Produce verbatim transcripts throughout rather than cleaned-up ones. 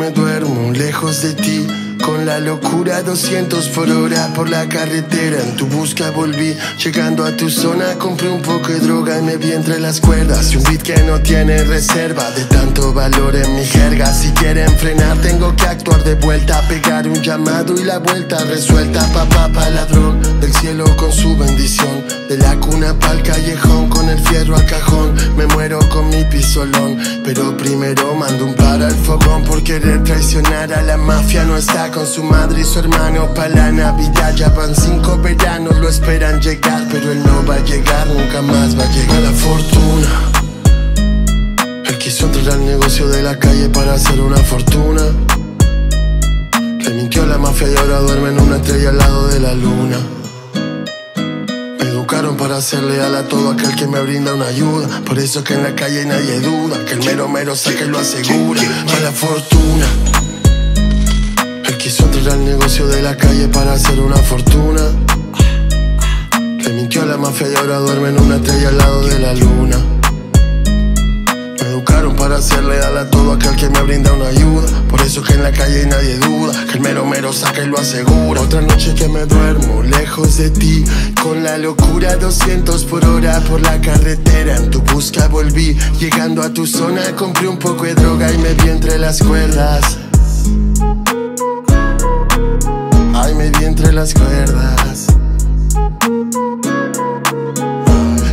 me duermo lejos de ti. Con la locura doscientos por hora por la carretera, en tu busca volví. Llegando a tu zona compré un poco de droga y me vi entre las cuerdas. Y un beat que no tiene reserva, de tanto valor en mi jerga. Si quieren frenar tengo que actuar de vuelta, pegar un llamado y la vuelta resuelta. Papá pa, ladrón del cielo con su bendición, de la cuna pa'l callejón con el fierro al cajón. Me muero con mi pisolón, pero primero mando un par al fogón. Por querer traicionar a la mafia no está con su madre y su hermano pa' la Navidad. Ya van cinco veranos, lo esperan llegar, pero él no va a llegar, nunca más va a llegar. Mala fortuna, él quiso entrar al negocio de la calle para hacer una fortuna. Le mintió a la mafia y ahora duerme en una estrella al lado de la luna. Me educaron para ser leal a todo aquel que me brinda una ayuda. Por eso es que en la calle nadie duda, que el mero mero saque lo asegura. Mala fortuna, quiso entrar al negocio de la calle para hacer una fortuna. Le mintió a la mafia y ahora duerme en una estrella al lado de la luna. Me educaron para ser leal a todo aquel que me brinda una ayuda. Por eso es que en la calle nadie duda, que el mero mero saca y lo asegura. Otra noche que me duermo lejos de ti, con la locura doscientos por hora por la carretera, en tu busca volví. Llegando a tu zona compré un poco de droga y me vi entre las cuerdas. Ay, me vi entre las cuerdas.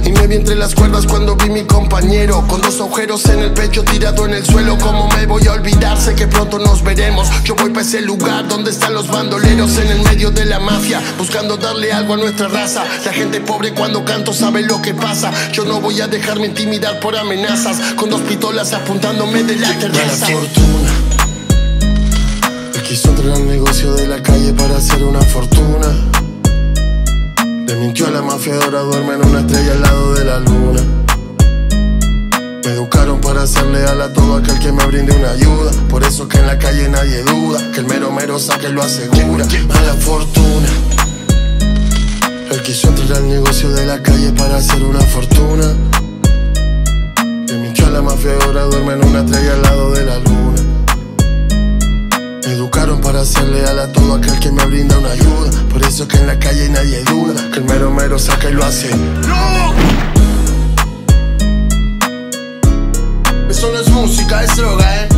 Y me vi entre las cuerdas cuando vi mi compañero con dos agujeros en el pecho tirado en el suelo. Como me voy a olvidar, sé que pronto nos veremos. Yo voy pa' ese lugar donde están los bandoleros, en el medio de la mafia, buscando darle algo a nuestra raza. La gente pobre cuando canto sabe lo que pasa. Yo no voy a dejarme intimidar por amenazas, con dos pistolas apuntándome de la terraza. Quiso entrar al negocio de la calle para hacer una fortuna. Le mintió a la mafia y ahora duerme en una estrella al lado de la luna. Me educaron para ser leal a todo aquel que me brinde una ayuda. Por eso es que en la calle nadie duda, que el mero mero saque lo asegura. Mala fortuna, él quiso entrar al negocio de la calle para hacer una fortuna. Le mintió a la mafia y ahora duerme en una estrella al lado de la luna. Me educaron para ser leal a todo aquel que me brinda una ayuda. Por eso es que en la calle nadie duda, que el mero mero saca y lo hace. ¡No! Eso no es música, es droga, eh.